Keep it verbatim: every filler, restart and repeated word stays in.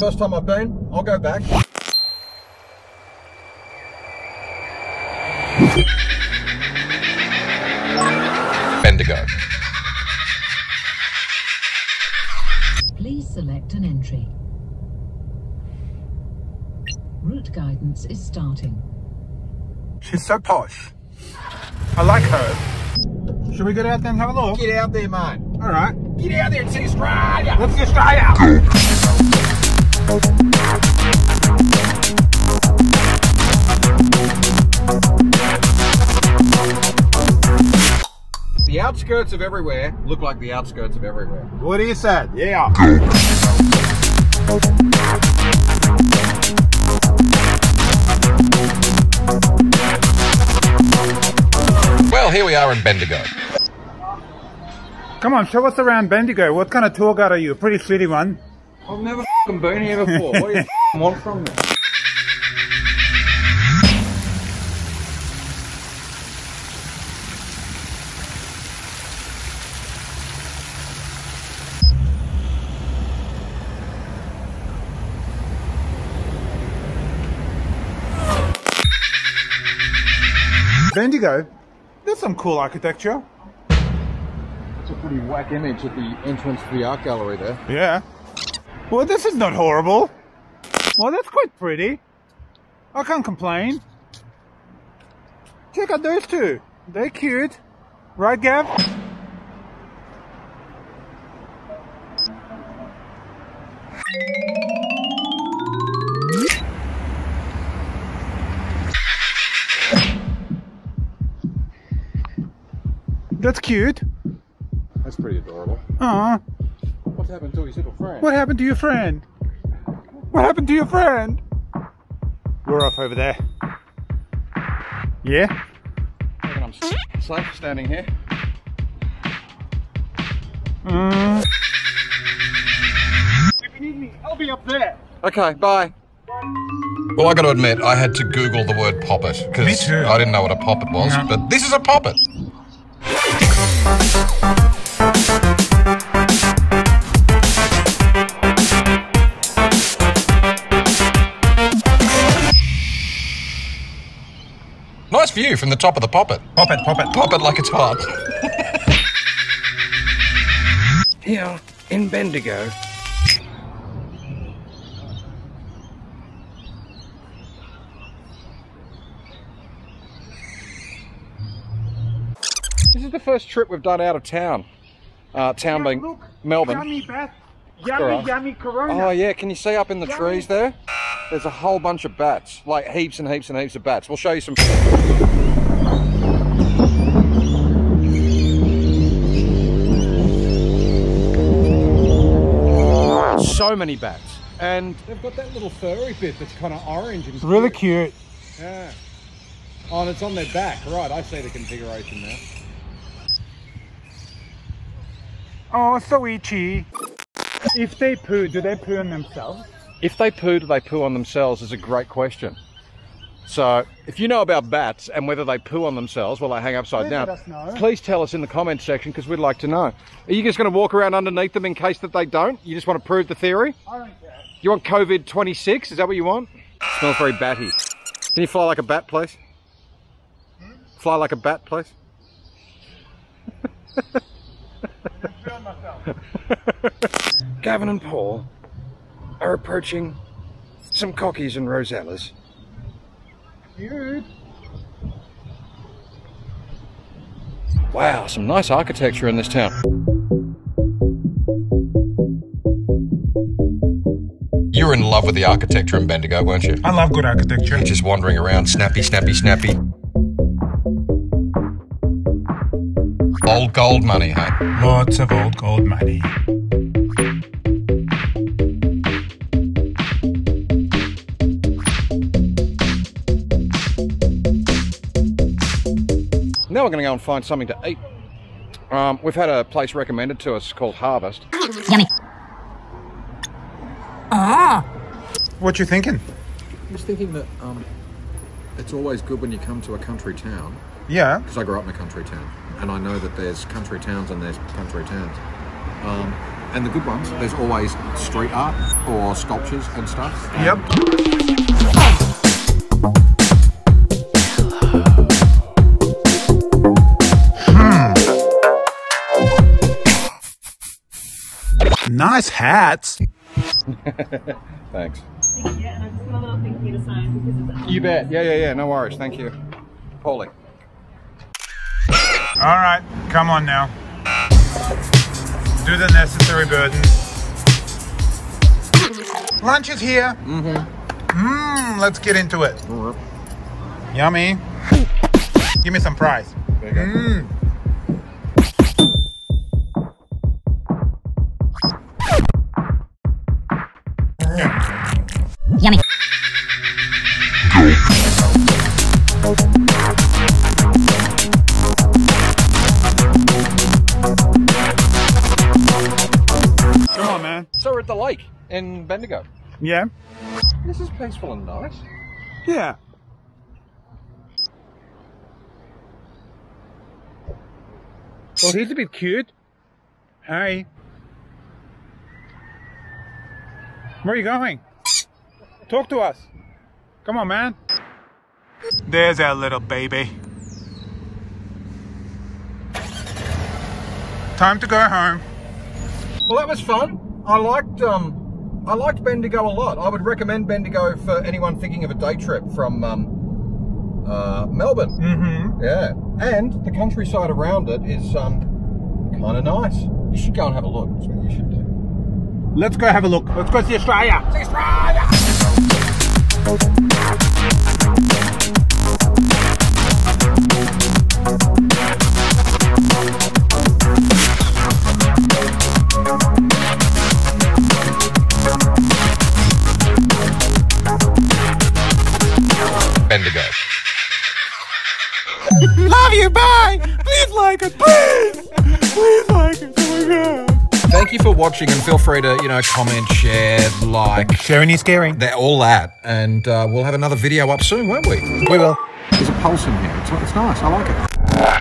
first time I've been. I'll go back. Bendigo. Please select an entry. Route guidance is starting. She's so posh. I like her. Should we get out there and have a look? Get out there, mate. All right. Get out there and see Australia. Let's see Australia. The outskirts of everywhere look like the outskirts of everywhere. What he said, yeah. Well, here we are in Bendigo. Come on, show us around Bendigo. What kind of tour guide are you? A pretty shitty one. I've never f***ing been here before. What do you f***ing want from me? Bendigo? That's some cool architecture. A pretty whack image at the entrance to the art gallery there. Yeah. Well, this is not horrible. Well, that's quite pretty. I can't complain. Check out those two. They're cute. Right, Gav? That's cute. That's pretty adorable. Aww. What's happened to his little friend? What happened to your friend? What happened to your friend? We're off over there. Yeah? I reckon I'm safe standing here. Uh. If you need me, I'll be up there. Okay, bye. Well, I got to admit, I had to Google the word poppet because I didn't know what a poppet was, yeah. But this is a poppet. Nice view from the top of the poppet. Poppet, poppet, poppet like it's hot. Here in Bendigo. This is the first trip we've done out of town. Uh, town yeah, being look, Melbourne. Yummy, bat. Yummy, right. Yummy corona. Oh yeah, can you see up in the yummy. Trees there? There's a whole bunch of bats, like heaps and heaps and heaps of bats. We'll show you some. So many bats. And they've got that little furry bit that's kind of orange. And really cute. Yeah. Oh, and it's on their back. Right, I see the configuration now. Oh, so itchy. If they poo, do they poo on themselves? If they poo, do they poo on themselves is a great question. So, if you know about bats and whether they poo on themselves while they hang upside please down, let us know. Please tell us in the comments section because we'd like to know. Are you just going to walk around underneath them in case that they don't? You just want to prove the theory? I don't care. You want COVID twenty-six? Is that what you want? Smells very batty. Can you fly like a bat, please? Hmm? Fly like a bat, please? Gavin and Paul are approaching some cockies and rosellas. Cute. Wow, some nice architecture in this town. You were in love with the architecture in Bendigo, weren't you? I love good architecture. You're just wandering around, snappy, snappy, snappy. Old gold money, hey? Lots of old gold money. Now we're going to go and find something to eat. Um, we've had a place recommended to us called Harvest. Yummy. Ah. What you thinking? I was thinking that um, it's always good when you come to a country town. Yeah. Because I grew up in a country town. And I know that there's country towns and there's country towns. Um, and the good ones, there's always street art or sculptures and stuff. Yep. Hmm. Nice hats. Thanks. Thank you, and I've just got a little thank you to sign because it's. You bet. Yeah, yeah, yeah. No worries. Thank you, Paulie. All right, come on now. Do the necessary burden. Lunch is here. Mm-hmm. Mmm, let's get into it. Mm-hmm. Yummy. Give me some fries. There you go. Mm. Yummy. Come on, man. So we're at the lake in Bendigo. Yeah. This is peaceful and nice. Yeah. Well, he's a bit cute. Hey. Where are you going? Talk to us. Come on, man. There's our little baby. Time to go home. Well, that was fun. I liked um, I liked Bendigo a lot. I would recommend Bendigo for anyone thinking of a day trip from um, uh, Melbourne. Mm-hmm. Yeah, and the countryside around it is um, kind of nice. You should go and have a look. That's what you should do. Let's go have a look. Let's go see Australia. See Australia. Bendigo. Love you. Bye. Please like it. Please. Please like it. Oh my God. Thank you for watching, and feel free to, you know, comment, share, like. Sharing is caring. They're all that. And uh, we'll have another video up soon, won't we? We will. There's a pulse in here. It's, it's nice. I like it.